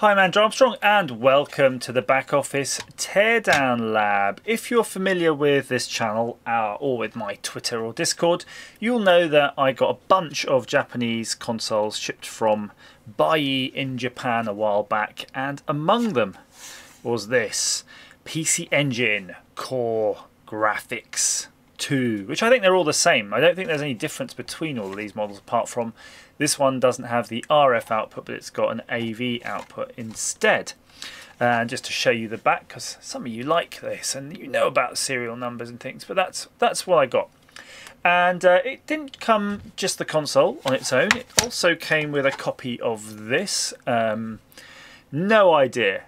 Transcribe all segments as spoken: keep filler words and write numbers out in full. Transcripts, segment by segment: Hi, I'm Andrew Armstrong and welcome to the Back Office Teardown Lab. If you're familiar with this channel uh, or with my Twitter or Discord, you'll know that I got a bunch of Japanese consoles shipped from Baiyi in Japan a while back, and among them was this P C Engine Core Graphics two, which I think they're all the same. I don't think there's any difference between all of these models apart from this one doesn't have the R F output, but it's got an A V output instead. And just to show you the back, because some of you like this and you know about serial numbers and things, but that's that's what I got. And uh, it didn't come just the console on its own. It also came with a copy of this. Um, no idea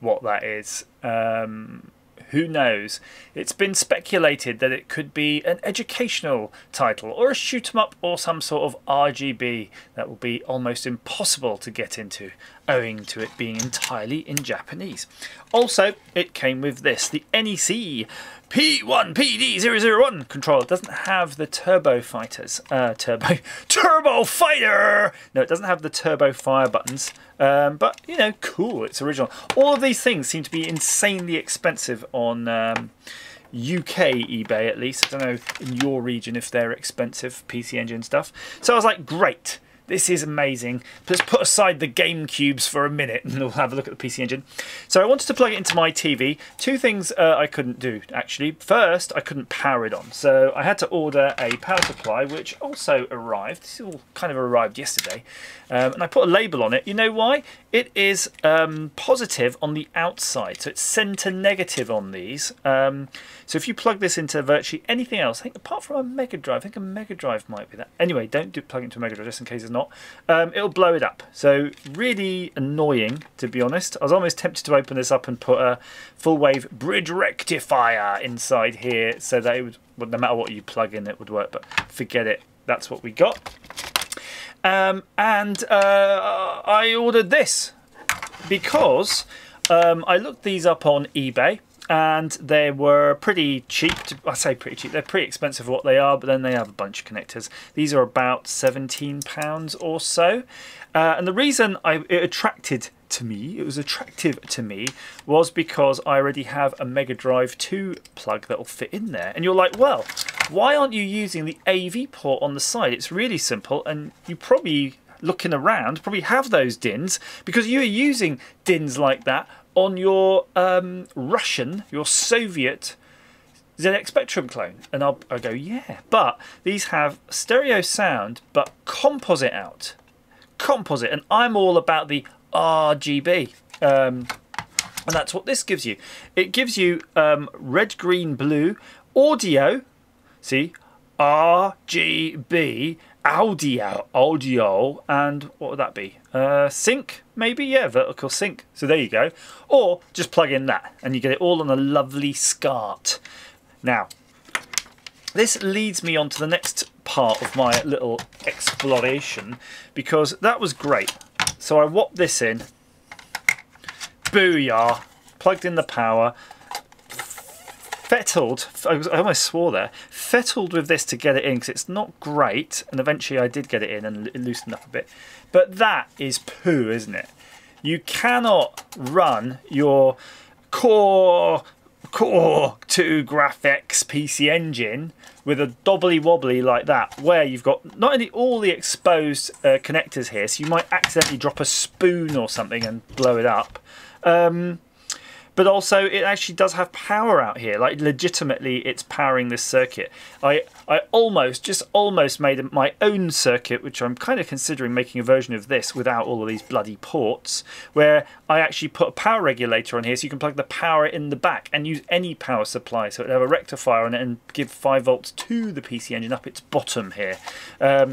what that is. Um, Who knows? It's been speculated that it could be an educational title or a shoot 'em up or some sort of R G B that will be almost impossible to get into owing to it being entirely in Japanese. Also, it came with this, the N E C P one P D zero zero one controller. It doesn't have the turbo fighters, uh, turbo, turbo fighter! No, it doesn't have the turbo fire buttons, um, but, you know, cool, it's original. All of these things seem to be insanely expensive on um, U K eBay, at least. I don't know in your region if they're expensive, P C Engine stuff. So I was like, great. This is amazing. Let's put aside the GameCubes for a minute and we'll have a look at the P C Engine. So I wanted to plug it into my T V. Two things uh, I couldn't do, actually. First, I couldn't power it on. So I had to order a power supply, which also arrived. This all kind of arrived yesterday. Um, and I put a label on it. You know why? It is um, positive on the outside. So it's center negative on these. Um, so if you plug this into virtually anything else, I think apart from a Mega Drive, I think a Mega Drive might be that. Anyway, don't do plug into a Mega Drive just in case it's not. Um, it'll blow it up. So really annoying, to be honest. I was almost tempted to open this up and put a full wave bridge rectifier inside here so that it would, well, no matter what you plug in, it would work, but forget it. That's what we got. Um, and uh, I ordered this because um, I looked these up on eBay and they were pretty cheap. I say pretty cheap, they're pretty expensive for what they are, but then they have a bunch of connectors. These are about seventeen pounds or so. Uh, and the reason I, it attracted to me, it was attractive to me, was because I already have a Mega Drive two plug that'll fit in there. And you're like, well, why aren't you using the A V port on the side? It's really simple, and you probably, looking around, probably have those D I Ns, because you are using D I Ns like that on your um, Russian, your Soviet Z X Spectrum clone. And I'll, I'll go, yeah. But these have stereo sound, but composite out. Composite. And I'm all about the R G B. Um, and that's what this gives you. It gives you um, red, green, blue, audio. See? R G B. Audio, audio, and what would that be? Uh, sync, maybe? Yeah, vertical sync. So there you go. Or just plug in that and you get it all on a lovely SCART. Now, this leads me on to the next part of my little exploration, because that was great. So I whopped this in. Booyah. Plugged in the power. Fettled, I, was, I almost swore there, fettled with this to get it in, because it's not great, and eventually I did get it in and it loosened up a bit. But that is poo, isn't it? You cannot run your core, core two graphics P C Engine with a dobbly wobbly like that, where you've got not only all the exposed uh, connectors here, so you might accidentally drop a spoon or something and blow it up. Um, But also, it actually does have power out here. Like, legitimately, it's powering this circuit. I, I almost, just almost made my own circuit, which I'm kind of considering making a version of this without all of these bloody ports, where I actually put a power regulator on here so you can plug the power in the back and use any power supply. So it would have a rectifier on it and give five volts to the P C Engine up its bottom here. Um,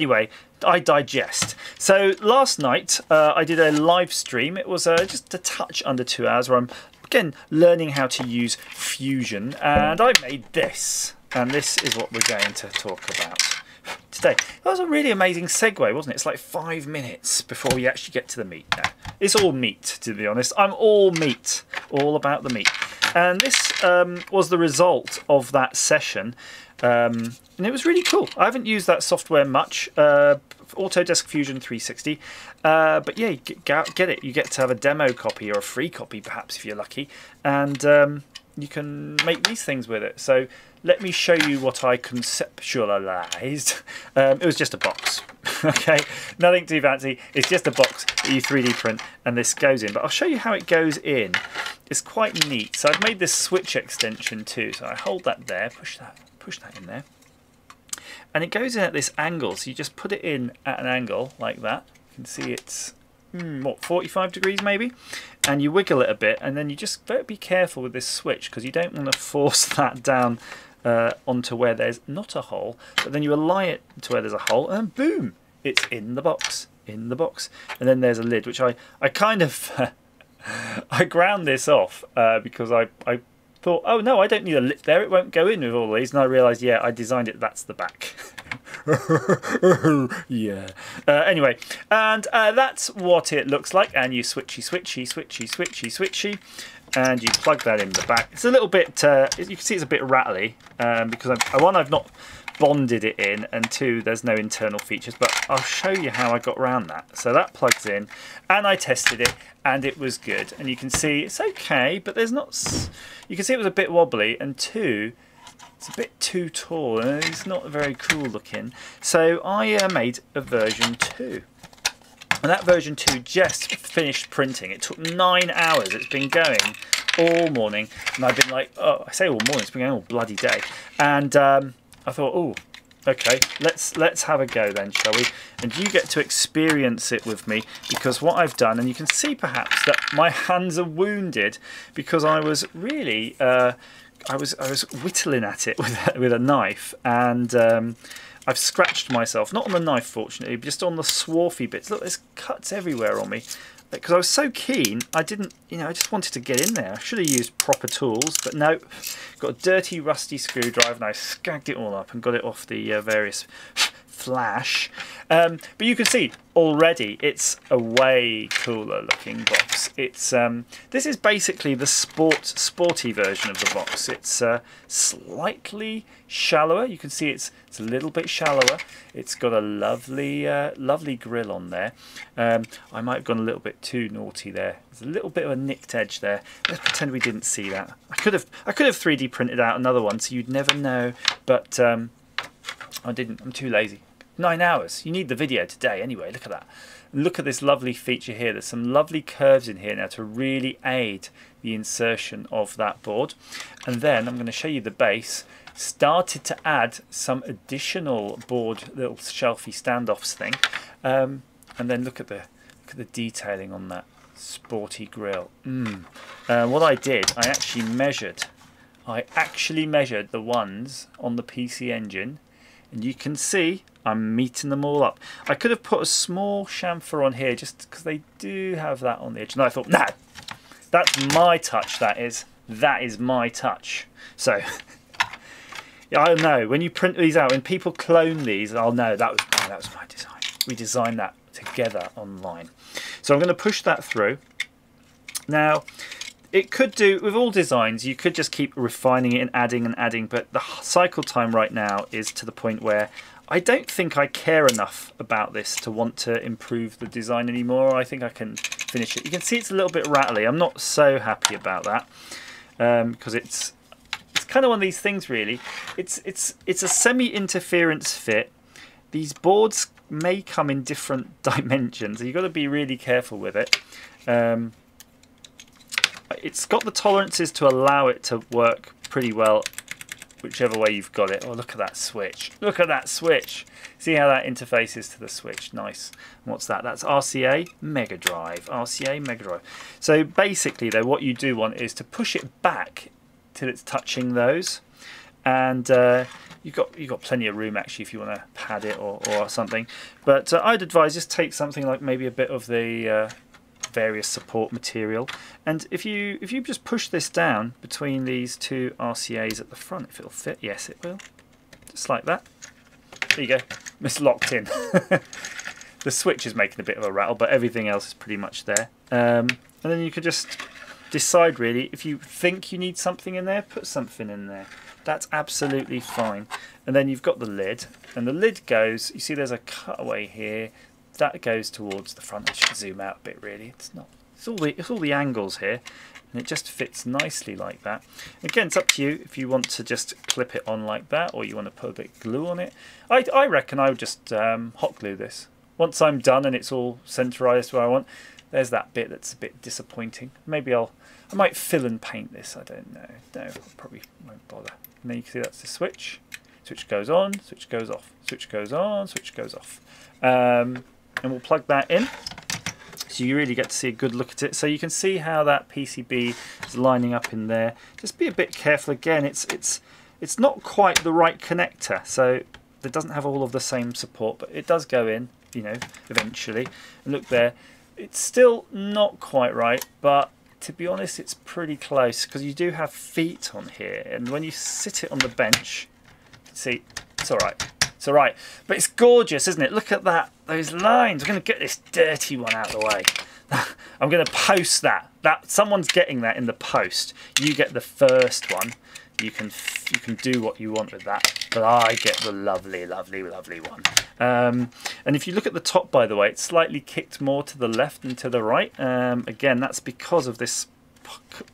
Anyway, I digest. So last night uh, I did a live stream. It was uh, just a touch under two hours where I'm, again, learning how to use Fusion. And I made this. And this is what we're going to talk about today. That was a really amazing segue, wasn't it? It's like five minutes before we actually get to the meat now. It's all meat, to be honest. I'm all meat. All about the meat. And this um, was the result of that session. Um, and it was really cool. I haven't used that software much, uh, Autodesk Fusion three sixty. Uh, but yeah, get, get it. You get to have a demo copy or a free copy, perhaps, if you're lucky. And um, you can make these things with it. So let me show you what I conceptualized. Um, it was just a box. Okay, nothing too fancy. It's just a box that you three D print and this goes in. But I'll show you how it goes in. It's quite neat. So I've made this switch extension too. So I hold that there, push that, push that in there. And it goes in at this angle. So you just put it in at an angle like that. You can see it's, mm, what, forty-five degrees maybe? And you wiggle it a bit. And then you just be careful with this switch because you don't want to force that down uh, onto where there's not a hole. But then you align it to where there's a hole and boom, it's in the box, in the box. And then there's a lid, which I, I kind of... I ground this off uh, because I, I thought, oh no, I don't need a lip there, it won't go in with all these, and I realised, yeah, I designed it, that's the back. Yeah. Uh, anyway, and uh, that's what it looks like, and you switchy, switchy, switchy, switchy, switchy, and you plug that in the back. It's a little bit, uh, you can see it's a bit rattly, um, because I've, one, I've not bonded it in, and two, there's no internal features, but I'll show you how I got around that. So that plugs in, and I tested it, and it was good. And you can see it's okay, but there's not, you can see it was a bit wobbly, and two, it's a bit too tall, and it's not very cool looking. So I uh, made a version two. And that version two just finished printing. It took nine hours. It's been going all morning, and I've been like, oh, I say all morning, it's been going all bloody day. And, um, I thought, oh, okay, let's let's have a go then, shall we? And you get to experience it with me, because what I've done, and you can see perhaps that my hands are wounded because I was really, uh, I was I was whittling at it with with a knife, and um, I've scratched myself, not on the knife fortunately, but just on the swarfy bits. Look, there's cuts everywhere on me. Because I was so keen, I didn't, you know, I just wanted to get in there. I should have used proper tools, but no. Got a dirty, rusty screwdriver, and I skagged it all up and got it off the uh, various flash. Um, but you can see already, it's a way cooler looking box. It's um, this is basically the sport, sporty version of the box. It's uh, slightly shallower. You can see it's it's a little bit shallower. It's got a lovely, uh, lovely grill on there. Um, I might have gone a little bit too naughty there. There's a little bit of a nicked edge there. Let's pretend we didn't see that. I could have I could have three D printed out another one, so you'd never know. But um, I didn't. I'm too lazy. Nine hours. You need the video today anyway. Look at that. Look at this lovely feature here. There's some lovely curves in here now to really aid the insertion of that board. And then I'm going to show you the base. Started to add some additional board, little shelfy standoffs thing. Um, and then look at the look at the detailing on that sporty grill. Mm. Uh, what I did, I actually measured. I actually measured the ones on the P C Engine. And you can see I'm meeting them all up. I could have put a small chamfer on here just because they do have that on the edge. And I thought, no, that's my touch, that is. That is my touch. So, yeah, I know, when you print these out, when people clone these, I'll know that was mine, that was my design. We designed that together online. So I'm going to push that through. Now, it could do, with all designs, you could just keep refining it and adding and adding, but the cycle time right now is to the point where I don't think I care enough about this to want to improve the design anymore. I think I can finish it. You can see it's a little bit rattly. I'm not so happy about that because um, it's it's kind of one of these things really. It's, it's, it's a semi-interference fit. These boards may come in different dimensions, so you've got to be really careful with it. Um, It's got the tolerances to allow it to work pretty well whichever way you've got it. Oh, look at that switch. Look at that switch. See how that interfaces to the switch. Nice. And what's that? That's R C A Mega Drive. R C A Mega Drive. So basically, though, what you do want is to push it back till it's touching those. And uh, you've got, you've got plenty of room, actually, if you want to pad it or, or something. But uh, I'd advise just take something like maybe a bit of the... Uh, various support material, and if you if you just push this down between these two R C As at the front, if it'll fit, yes it will, just like that. There you go, it's locked in. The switch is making a bit of a rattle, but everything else is pretty much there. Um, and then you could just decide really, if you think you need something in there, put something in there. That's absolutely fine. And then you've got the lid, and the lid goes, you see there's a cutaway here, that goes towards the front. I should zoom out a bit really, it's not, it's all the, it's all the angles here, and it just fits nicely like that. Again, it's up to you if you want to just clip it on like that, or you want to put a bit of glue on it. I, I reckon I would just um, hot glue this. Once I'm done and it's all centerized where I want, there's that bit that's a bit disappointing. Maybe I'll, I might fill and paint this, I don't know. No, I probably won't bother. And then you can see that's the switch. Switch goes on, switch goes off, switch goes on, switch goes off. Um, and we'll plug that in. So you really get to see a good look at it. So you can see how that P C B is lining up in there. Just be a bit careful again. It's it's it's not quite the right connector, so it doesn't have all of the same support, but it does go in, you know, eventually. And look there, it's still not quite right, but to be honest, it's pretty close because you do have feet on here, and when you sit it on the bench, see, it's all right. It's all right, but it's gorgeous, isn't it? Look at that, those lines. I'm going to get this dirty one out of the way. I'm going to post that. That someone's getting that in the post. You get the first one. You can you can do what you want with that, but I get the lovely, lovely, lovely one. Um, and if you look at the top, by the way, it's slightly kicked more to the left than to the right. Um, again, that's because of this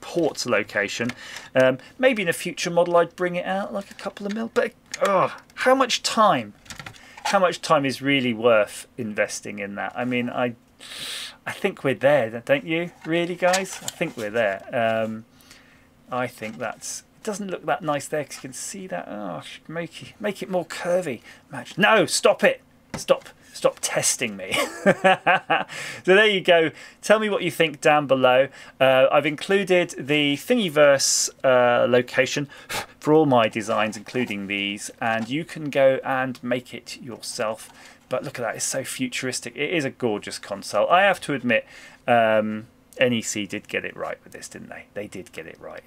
port location. Um, maybe in a future model I'd bring it out like a couple of mil, but oh, how much time? How much time is really worth investing in that? I mean, I, I think we're there, don't you? Really, guys? I think we're there. Um, I think that's... It doesn't look that nice there because you can see that. Oh, I should make it, make it more curvy. Match. No, stop it. Stop. Stop testing me. So there you go. Tell me what you think down below. Uh, I've included the Thingiverse uh, location for all my designs, including these, and you can go and make it yourself. But look at that. It's so futuristic. It is a gorgeous console. I have to admit, um, N E C did get it right with this, didn't they? They did get it right.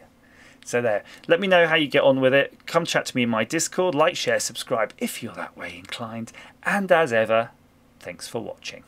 So there, let me know how you get on with it. Come chat to me in my Discord, like, share, subscribe if you're that way inclined. And as ever, thanks for watching.